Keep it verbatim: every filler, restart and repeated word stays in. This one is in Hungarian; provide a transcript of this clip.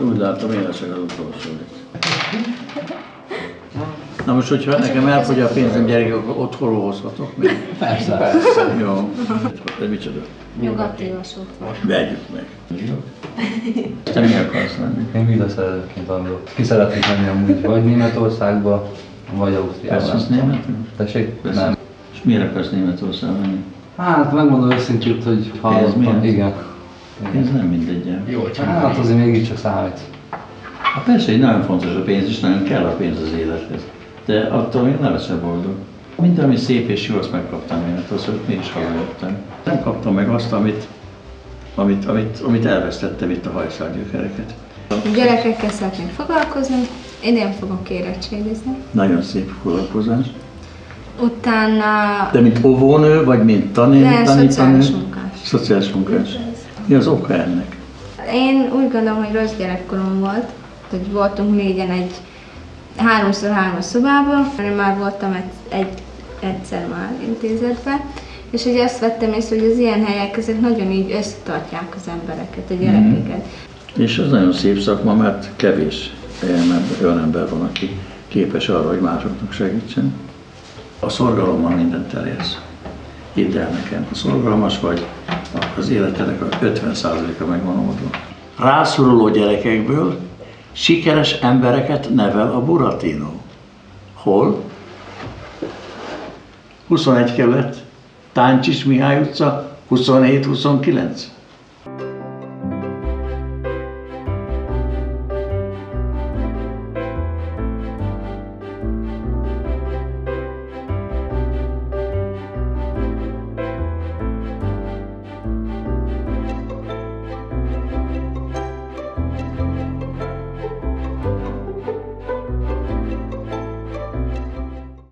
Úgy látom, én leszek az utolsó. Na most, hogyha nekem elfogy a pénzem, gyerek, akkor otthonról hozhatok még? Persze. Persze. Jó. Ez micsoda? Nyugati vasút. Vegyük meg. Te mi akarsz lenni? Én villaszerelőként tanulok. Ki szeretnék lenni amúgy, vagy Németországba, vagy Ausztriába. Persze, azt németül? Tessék? Persze. Nem. És miért akarsz Németországba menni? Hát, megmondom őszintén, hogy hallottam. Igen. Ez nem mindegy. Jó, csak hát azért mégiscsak számít. Hát persze, hogy nagyon fontos a pénz, és nagyon kell a pénz az élethez. De attól még nem leszel boldog. Minden, ami szép és jó, azt megkaptam én, mert azt mégis hallottam. Nem kaptam meg azt, amit, amit, amit, amit elvesztettem itt a hajszálgyökereket. Gyerekekkel szeretnék foglalkozni, én nem fogok érettségizni. Nagyon szép foglalkozás. Utána... De mint óvónő, vagy mint tanítani? De tanítanő? Szociális munkás. Szociális munkás. Mi az oka ennek? Én úgy gondolom, hogy rossz gyerekkorom volt, hogy voltunk négyen egy háromszor-hármas szobában. Én már voltam egy, egy, egyszer már intézetben, és ugye azt vettem észre, hogy az ilyen helyek ezek nagyon így összetartják az embereket, a gyerekeket. Mm. És az nagyon szép szakma, mert kevés olyan ember van, aki képes arra, hogy másoknak segítsen. A szorgalommal mindent elérsz. Hidd el nekem, ha szorgalmas vagy, az életednek a ötven százaléka megvan oldva. Rászoruló gyerekekből sikeres embereket nevel a Buratino. Hol? huszonegy kerület, Táncsis Mihály utca, huszonhét huszonkilenc.